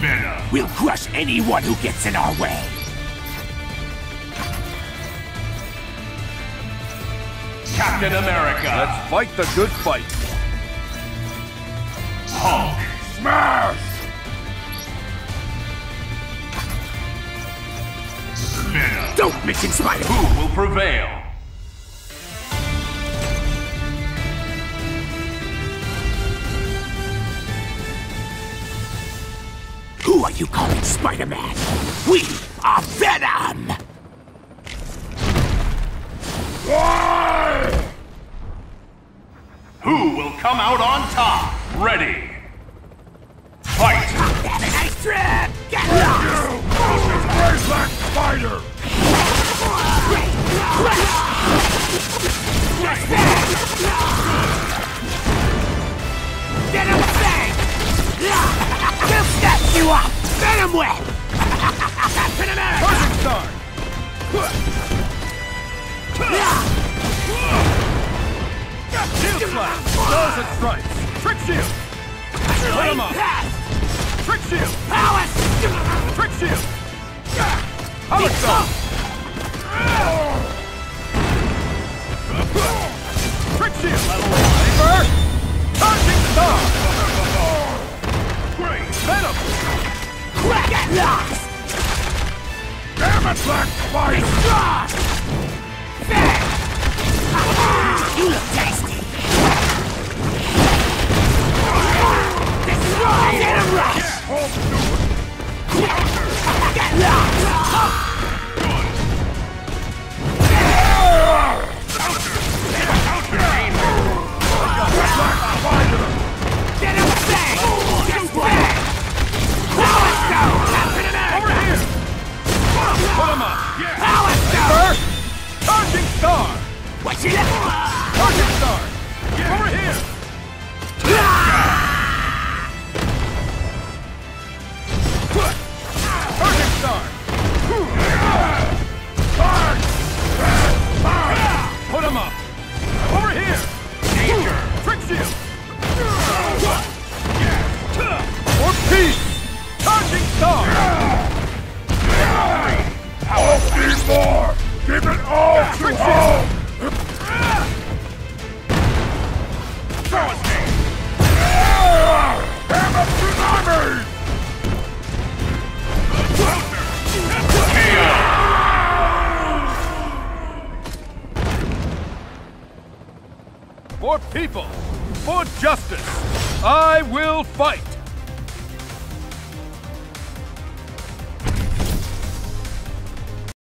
Venom. We'll crush anyone who gets in our way. Captain America. Let's fight the good fight. Hulk. Smash! Venom. Don't mention Spider. Who will prevail? Who are you calling Spider-Man? We are Venom! Why? Who will come out on top? Ready! Fight! Have a nice trip! Get lost! You crush the Black Spider! Get him back! We'll snap you up! Venom whip! Captain America! Perfect start! Shield slap! Blows and strikes! Trick shield! Put him up! Trick shield! Power! Trick shield! Power start! Trick shield! Level one! Charging star! Great! Venom! Crack at last! Damn it, Black Spider! Destroy! Bang! You look tasty! Destroy! Get him right! Yeah, hold to it! Closer! Crack at last! Good! Closer! Closer! Black Spider! Get him bang! Put him up! Yeah. Power star! Charging star! What's it? Charging star! Yeah. Over here! Charging star! Charge! Put him up! Over here! Danger! Trick shield! Yeah. Or peace! Charging star! Yeah. I'll be more! Give it all to Hulk! Throw it me! Hammer tsunami! KO! For people, for justice, I will fight!